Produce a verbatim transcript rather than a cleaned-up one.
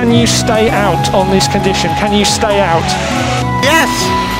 Can you stay out on this condition? Can you stay out? Yes!